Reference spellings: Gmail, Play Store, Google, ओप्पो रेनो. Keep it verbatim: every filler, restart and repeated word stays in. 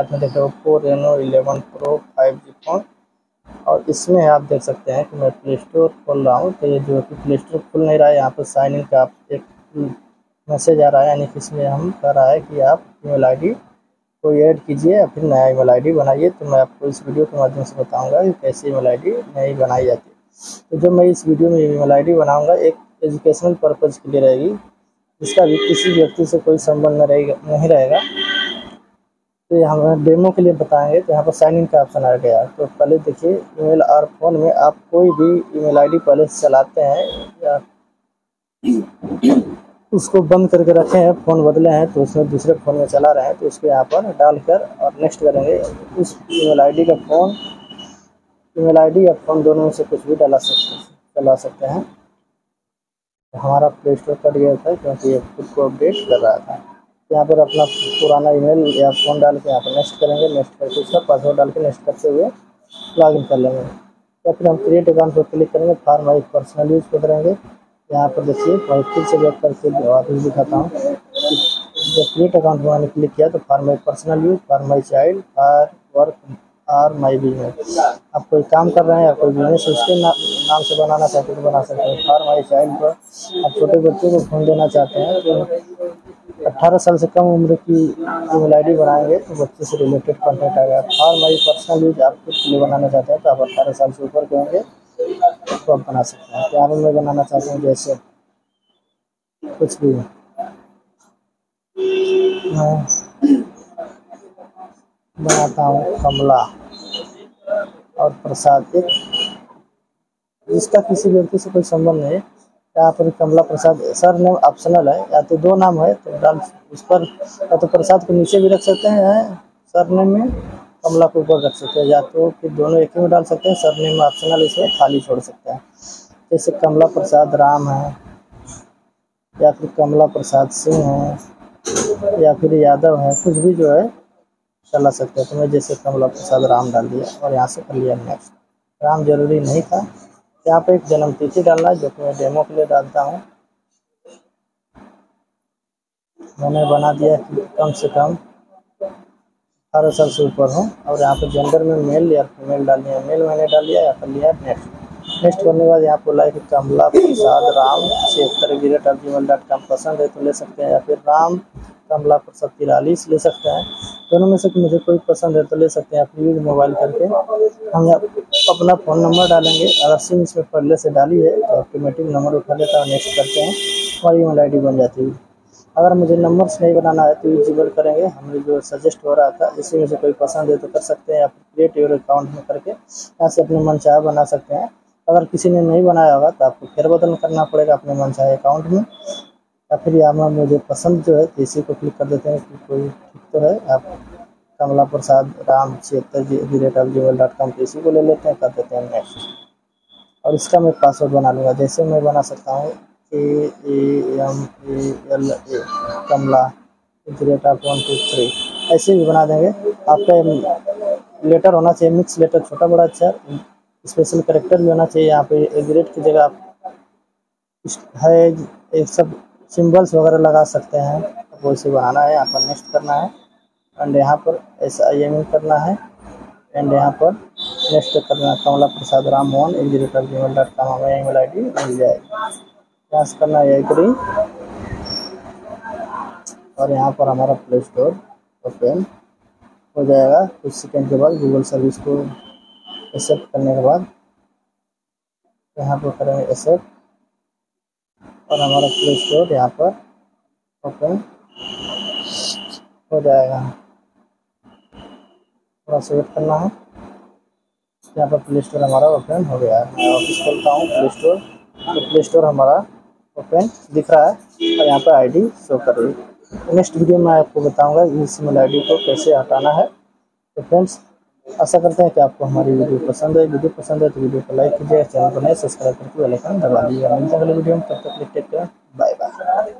हाथ में देख रहे हो ओप्पो रेनो eleven pro five G phone, और इसमें आप देख सकते हैं कि मैं प्ले स्टोर खोल रहा हूँ। तो ये जो कि प्ले स्टोर खुल नहीं रहा है, यहाँ पर साइन इन का एक मैसेज आ रहा है, यानी कि इसमें हम कह रहा है कि आप ईमेल आईडी को ऐड कीजिए या फिर नया ईमेल आईडी बनाइए। तो मैं आपको इस वीडियो के माध्यम से बताऊँगा कि कैसे ईमेल आईडी नई बनाई जाती है। तो जब मैं इस वीडियो में ईमेल आईडी बनाऊँगा, एक एजुकेशनल पर्पज़ के लिए रहेगी, इसका भी किसी व्यक्ति से कोई संबंध नहीं रहेगा। तो हम डेमो के लिए बताएंगे। तो यहाँ पर साइन इन का ऑप्शन आ गया। तो पहले देखिए, ईमेल और फ़ोन में आप कोई भी ईमेल आईडी पहले चलाते हैं या उसको बंद करके रखे हैं, फ़ोन बदले हैं तो उसमें दूसरे फ़ोन में चला रहे हैं, तो उसको यहाँ पर डालकर और नेक्स्ट करेंगे। उस ईमेल आईडी का फ़ोन ईमेल आईडी या फ़ोन दोनों में से कुछ भी डाला सकते चला सकते हैं। हमारा प्ले स्टोर कट गया था क्योंकि ये खुद को अपडेट कर रहा था। यहाँ पर अपना पुराना ईमेल या फ़ोन डाल के यहाँ पर नेक्स्ट करेंगे, नेक्स्ट करके उसका पासवर्ड डाल के नेक्स्ट करते हुए लॉग इन कर लेंगे। या फिर हम क्रिएट अकाउंट पर क्लिक करेंगे, फॉर माई पर्सनल यूज़ पर करेंगे। यहाँ पर देखिए, मैं फिर से बैक करके वापस दिखाता हूँ। जब क्रिएट अकाउंट पर मैंने क्लिक किया तो for my personal use, for my child, for work और माई बिजनेस। आप कोई काम कर रहे हैं या कोई बिजनेस उसके ना, नाम से बनाना चाहते तो बना सकते हैं। फॉर माई चाइल्ड पर आप छोटे बच्चों को फोन देना चाहते हैं तो अट्ठारह साल से कम उम्र की ईमेल आई डी बनाएंगे तो बच्चे से रिलेटेड कॉन्टेंट आ गया। फॉर माई पर्सनल यूज आप खुद के लिए बनाना चाहते हैं तो आप अट्ठारह साल से ऊपर के होंगे तो आप बना सकते हैं। क्या मैं बनाना चाहते हैं जैसे कुछ भी बनाता हूँ, कमला और प्रसाद, एक जिसका किसी व्यक्ति से कोई संबंध नहीं है। यहाँ पर कमला प्रसाद सर नेम ऑप्शनल है, या तो दो नाम है तो डाल उस पर, या तो प्रसाद को नीचे भी रख सकते हैं सर नेम में, कमला को ऊपर रख सकते हैं, या तो फिर दोनों एक ही में डाल सकते हैं। सर नेम ऑप्शनल, इसमें खाली छोड़ सकते हैं। जैसे कमला प्रसाद राम है, या फिर कमला प्रसाद सिंह है, या फिर यादव है, कुछ भी जो है चला सकते हैं। तो मैं जैसे कमला प्रसाद राम डाल दिया और यहाँ से कर लिया नेक्स्ट। राम जरूरी नहीं था। यहाँ पे एक जन्म तिथि डालना है जो कि मैं डेमो के लिए डालता हूँ। मैंने बना दिया कि कम से कम अठारह साल से ऊपर हूँ, और यहाँ पे जेंडर में मेल या फीमेल डाल दिया। मेल मैंने डाल लिया या कर लिया नेक्स्ट। नेक्स्ट करने के बाद यहाँ पर लाइक कमला प्रसाद राम छिहत्तर गिरेट at gmail dot com पसंद है तो ले सकते हैं, या फिर राम कमला प्रसाद तिरालीस ले सकते हैं। दोनों में से मुझे कोई पसंद है तो ले सकते हैं। अपनी मोबाइल करके हम अपना फ़ोन नंबर डालेंगे। अगर सिम इसमें पहले से डाली है तो ऑटोमेटिक नंबर उठा लेता है और नेक्स्ट करते हैं, हमारी ईमेल आई डी बन जाती है। अगर मुझे नंबर्स नहीं बनाना है तो यूजिबल करेंगे, हमें जो सजेस्ट हो रहा था इसी में से कोई पसंद है तो कर सकते हैं। आप क्रिएट योर अकाउंट में करके यहाँ से अपने मनचाहा बना सकते हैं। अगर किसी ने नहीं बनाया होगा तो आपको फेरबदल करना पड़ेगा अपने मनचाहे अकाउंट में, या फिर यहाँ में मुझे पसंद जो है तो इसी को क्लिक कर देते हैं कि कोई ठीक तो है। आप कमला प्रसाद राम छिहत्तर जी जी rate of gmail dot com इसी को ले लेते हैं, कर देते हैं नेक्स्ट। और इसका मैं पासवर्ड बना लूँगा। जैसे मैं बना सकता हूँ A M A L A Kamala जी rate of one two three, ऐसे भी बना देंगे। आपका लेटर होना चाहिए मिक्स लेटर, छोटा बड़ा अक्षर, स्पेशल करेक्टर भी होना चाहिए। यहाँ पे एग्रेट की जगह आप है एक सब सिंबल्स वगैरह लगा सकते हैं, वो इसे बनाना है। यहाँ पर नेक्स्ट करना है एंड यहाँ पर एस आई एम करना है एंड यहाँ पर नेक्स्ट करना है। कमला प्रसाद राम मोहन एट जी rate of gmail dot com हमें ईमेल आई डी मिल जाएगी। यहाँ से करना है एग्री, और यहाँ पर हमारा प्ले स्टोर ओपन हो जाएगा। कुछ सेकेंड के बाद गूगल सर्विस को एक्सेप्ट करने के बाद यहाँ पर करेंगे एक्सेप्ट, और हमारा प्ले स्टोर यहाँ पर ओपन हो जाएगा। थोड़ा सा वेट करना है। यहाँ पर प्ले स्टोर हमारा ओपन हो गया है। मैं वापस खोलता हूँ प्ले स्टोर। तो प्ले स्टोर हमारा ओपन दिख रहा है और यहाँ पर आईडी शो कर रही है। नेक्स्ट वीडियो में आपको बताऊँगा इस ईमेल आईडी को कैसे हटाना है। तो फ्रेंड्स, आशा करते हैं कि आपको हमारी वीडियो पसंद है। वीडियो पसंद है तो वीडियो को लाइक कीजिए, चैनल को नए सब्सक्राइब करके बेल आइकन दबा दीजिए। मिलते हैं अगले वीडियो में, तब तक के लिए टेक केयर, बाय बाय।